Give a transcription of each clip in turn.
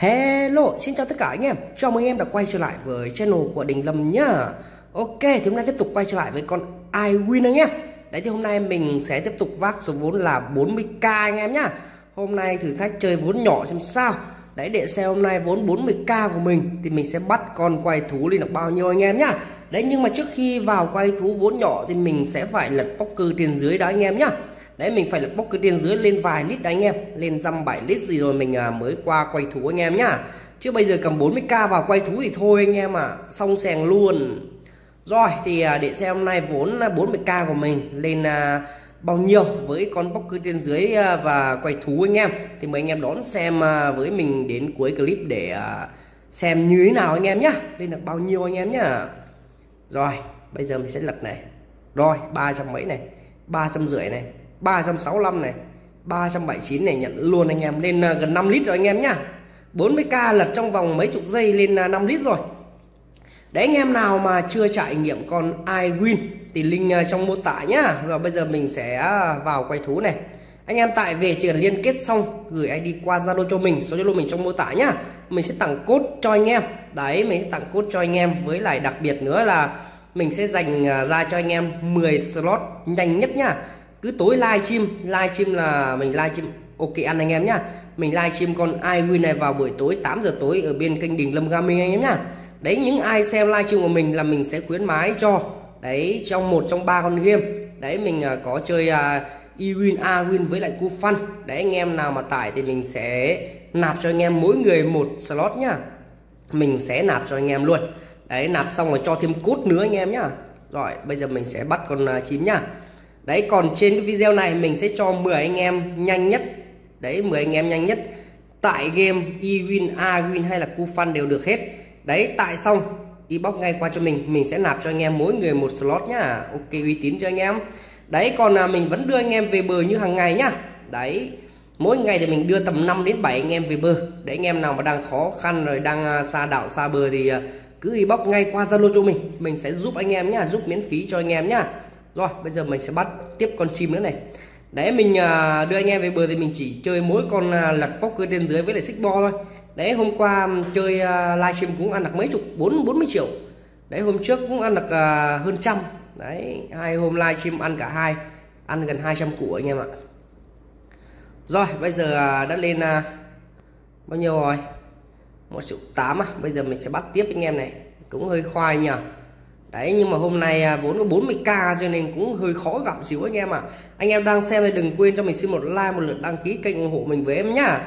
Hello, xin chào tất cả anh em. Chào mừng anh em đã quay trở lại với channel của Đình Lâm nhá. Ok, thì hôm nay tiếp tục quay trở lại với con Iwin anh em. Đấy thì hôm nay mình sẽ tiếp tục vác số vốn là 40k anh em nhá. Hôm nay thử thách chơi vốn nhỏ xem sao. Đấy, để xem hôm nay vốn 40k của mình thì mình sẽ bắt con quay thú lên được bao nhiêu anh em nhá. Đấy, nhưng mà trước khi vào quay thú vốn nhỏ thì mình sẽ phải lật poker tiền dưới đó anh em nhá. Đấy, mình phải lật bốc cái tiền dưới lên vài lít đấy anh em, lên dăm 7 lít gì rồi mình mới qua quay thú anh em nhá. Chứ bây giờ cầm 40k vào quay thú thì thôi anh em ạ, xong sèn luôn. Rồi thì để xem hôm nay vốn 40k của mình lên bao nhiêu với con bốc cái tiền dưới và quay thú anh em. Thì mời anh em đón xem với mình đến cuối clip để xem như thế nào anh em nhá, lên được bao nhiêu anh em nhá. Rồi bây giờ mình sẽ lật này. Rồi 300 mấy này, 350 này, 365 này, 379 này, nhận luôn anh em, lên gần 5 lít rồi anh em nhá. 40k lật trong vòng mấy chục giây lên 5 lít rồi. Đấy, anh em nào mà chưa trải nghiệm con Awin thì link trong mô tả nhá. Rồi bây giờ mình sẽ vào quay thú này. Anh em tải về chỉ cần liên kết xong gửi ID qua Zalo cho mình, số Zalo mình trong mô tả nhá. Mình sẽ tặng code cho anh em. Đấy, mình sẽ tặng code cho anh em, với lại đặc biệt nữa là mình sẽ dành ra cho anh em 10 slot nhanh nhất nhá. Cứ tối livestream là mình livestream ok ăn anh em nhá. Mình livestream con Iwin này vào buổi tối 8 giờ tối ở bên kênh Đình Lâm Gaming anh em nhá. Đấy, những ai xem livestream của mình là mình sẽ khuyến mãi cho đấy trong một trong ba con game. Đấy, mình có chơi Iwin, Awin với lại coupon. Đấy, anh em nào mà tải thì mình sẽ nạp cho anh em mỗi người một slot nhá. Mình sẽ nạp cho anh em luôn. Đấy, nạp xong rồi cho thêm code nữa anh em nhá. Rồi bây giờ mình sẽ bắt con chim nhá. Đấy, còn trên cái video này mình sẽ cho 10 anh em nhanh nhất. Đấy, 10 anh em nhanh nhất tại game Iwin, Awin hay là coupon đều được hết. Đấy, tại xong inbox ngay qua cho mình sẽ nạp cho anh em mỗi người một slot nhá. Ok, uy tín cho anh em. Đấy, còn là mình vẫn đưa anh em về bờ như hàng ngày nhá. Đấy, mỗi ngày thì mình đưa tầm 5 đến 7 anh em về bờ. Đấy, anh em nào mà đang khó khăn rồi đang xa đảo xa bờ thì cứ inbox ngay qua Zalo cho mình sẽ giúp anh em nhá, giúp miễn phí cho anh em nhá. Rồi bây giờ mình sẽ bắt tiếp con chim nữa này. Đấy, mình đưa anh em về bờ thì mình chỉ chơi mỗi con lật poker trên dưới với lại xích bo thôi. Đấy, hôm qua chơi livestream cũng ăn được mấy chục, 40 triệu. Đấy, hôm trước cũng ăn được hơn trăm. Đấy, hai hôm livestream ăn cả hai, ăn gần 200 củ anh em ạ. Rồi bây giờ đã lên bao nhiêu rồi, 1 triệu 8. Bây giờ mình sẽ bắt tiếp anh em này, cũng hơi khoai nhỉ. Đấy, nhưng mà hôm nay vốn có 40k cho nên cũng hơi khó gặp xíu anh em ạ. Anh em đang xem thì đừng quên cho mình xin một like, một lượt đăng ký kênh ủng hộ mình với em nhá.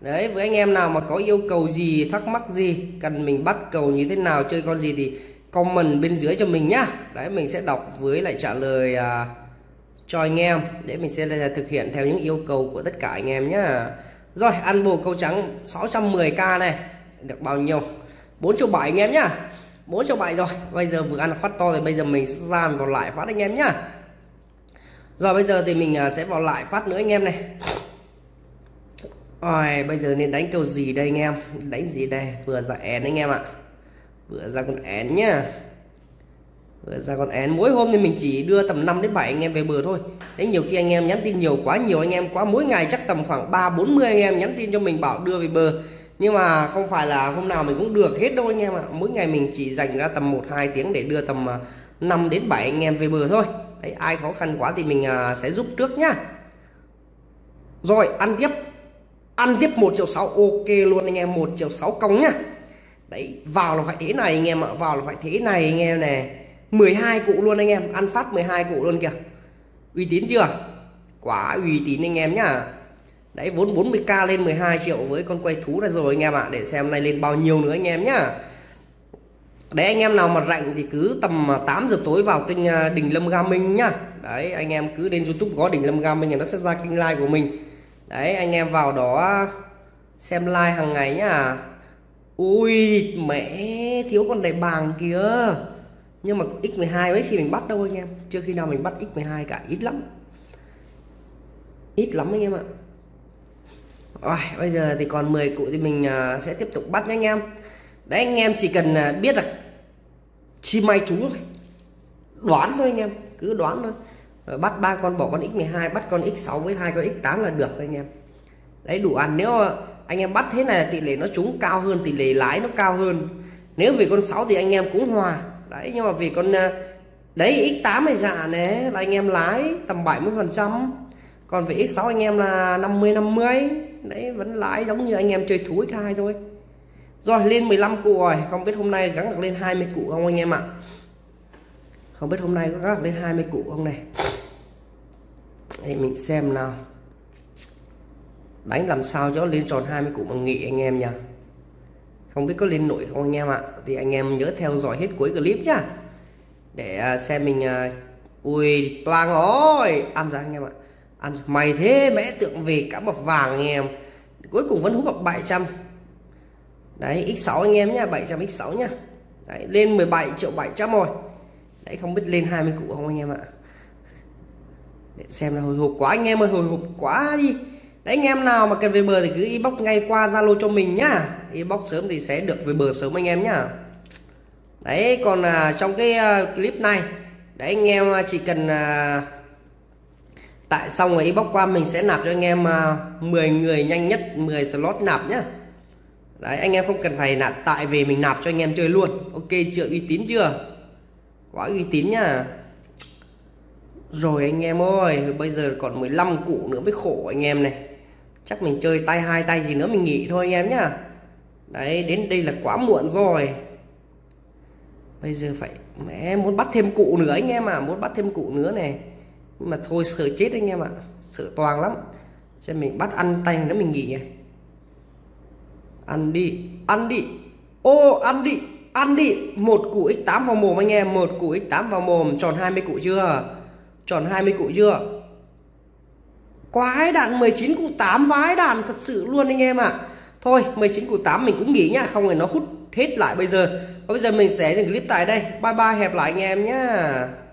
Đấy, với anh em nào mà có yêu cầu gì, thắc mắc gì, cần mình bắt cầu như thế nào, chơi con gì thì comment bên dưới cho mình nhá. Đấy, mình sẽ đọc với lại trả lời cho anh em. Để mình sẽ thực hiện theo những yêu cầu của tất cả anh em nhá. Rồi, ăn bồ câu trắng 610k này, được bao nhiêu, 4 triệu 7 anh em nhá. 4 triệu 7 rồi, bây giờ vừa ăn phát to rồi, bây giờ mình sẽ ra vào lại phát anh em nhá. Rồi bây giờ thì mình sẽ vào lại phát nữa anh em này. Rồi bây giờ nên đánh cầu gì đây anh em, đánh gì đây, vừa ra én anh em ạ. Vừa ra con én nhá, vừa ra con én. Mỗi hôm thì mình chỉ đưa tầm 5 đến 7 anh em về bờ thôi. Đấy, nhiều khi anh em nhắn tin nhiều anh em quá, mỗi ngày chắc tầm khoảng 3-40 anh em nhắn tin cho mình bảo đưa về bờ. Nhưng mà không phải là hôm nào mình cũng được hết đâu anh em ạ. Mỗi ngày mình chỉ dành ra tầm 1-2 tiếng để đưa tầm 5 đến 7 anh em về bờ thôi. Đấy, ai khó khăn quá thì mình sẽ giúp trước nhá. Rồi ăn tiếp 1 triệu 6, ok luôn anh em, 1 triệu 6 cong nhá. Đấy, vào là phải thế này anh em ạ, vào là phải thế này anh em này. 12 cụ luôn anh em, ăn phát 12 cụ luôn kìa. Uy tín chưa? Quá uy tín anh em nhá. Đấy, vốn 40k lên 12 triệu với con quay thú này rồi anh em ạ. Để xem nay lên bao nhiêu nữa anh em nhá. Đấy, anh em nào mà rảnh thì cứ tầm 8 giờ tối vào kênh Đình Lâm Gaming nhá. Đấy, anh em cứ lên YouTube có Đình Lâm Gaming là nó sẽ ra kênh live của mình. Đấy, anh em vào đó xem live hàng ngày nhá. Ui mẹ, thiếu con này bàng kìa. Nhưng mà x12 mấy khi mình bắt đâu anh em. Chưa khi nào mình bắt x12 cả, ít lắm. Ít lắm anh em ạ. Rồi, bây giờ thì còn 10 cụ thì mình sẽ tiếp tục bắt nhé anh em. Đấy, anh em chỉ cần biết là chim may thú thôi. Đoán thôi anh em, cứ đoán thôi. Rồi bắt 3 con, bỏ con x12, bắt con x6 với 2 con x8 là được thôi anh em. Đấy, đủ ăn. Nếu anh em bắt thế này là tỷ lệ nó trúng cao hơn, tỷ lệ lái nó cao hơn. Nếu vì con 6 thì anh em cũng hòa đấy, nhưng mà vì con đấy x8 này giả này là anh em lái tầm 70%, còn về x6 anh em là 50-50 đấy, vẫn lái giống như anh em chơi thú x2 thôi. Rồi lên 15 cụ rồi, không biết hôm nay gắn được lên 20 cụ không anh em ạ. Không biết hôm nay có gắn được lên 20 cụ không này. Đây mình xem nào. Đánh làm sao cho lên tròn 20 cụ mà nghỉ anh em nha. Không biết có lên nổi không anh em ạ. Thì anh em nhớ theo dõi hết cuối clip nhá. Để xem mình. Ui toàn rồi. Ăn rồi anh em ạ. Ăn rồi. Mày thế mẹ tượng về cả bọc vàng anh em. Cuối cùng vẫn hút bọc 700. Đấy x6 anh em nhá, 700 x6 nhá. Đấy lên 17.700.000 rồi. Đấy không biết lên 20 cụ không anh em ạ. Để xem là hồi hộp quá anh em ơi, hồi hộp quá đi. Đấy anh em nào mà cần về bờ thì cứ inbox ngay qua Zalo cho mình nhá. Inbox sớm thì sẽ được về bờ sớm anh em nhá. Đấy còn trong cái clip này, đấy anh em chỉ cần tại xong rồi inbox qua mình sẽ nạp cho anh em 10 người nhanh nhất 10 slot nạp nhá. Đấy anh em không cần phải nạp tại vì mình nạp cho anh em chơi luôn. Ok chưa, uy tín chưa? Quá uy tín nhá. Rồi anh em ơi, bây giờ còn 15 cụ nữa mới khổ anh em này. Chắc mình chơi tay hai tay gì nữa mình nghỉ thôi anh em nhá. Đấy đến đây là quá muộn rồi. Bây giờ phải mẹ muốn bắt thêm cụ nữa anh em à, muốn bắt thêm cụ nữa này. Nhưng mà thôi sợ chết anh em ạ, sợ toang lắm. Cho mình bắt ăn tay nữa mình nghỉ. Ăn đi, ăn đi. Ô ăn đi, ăn đi. Một cụ x8 vào mồm anh em, một cụ x8 vào mồm, tròn 20 cụ chưa? Tròn 20 cụ chưa? Quái đạn 19 cụ 8 vái đạn thật sự luôn anh em ạ. À. Thôi 19 cụ 8 mình cũng nghỉ nhá, không rồi nó hút hết lại bây giờ. Và bây giờ mình sẽ dừng clip tại đây. Bye bye, hẹn lại anh em nhá.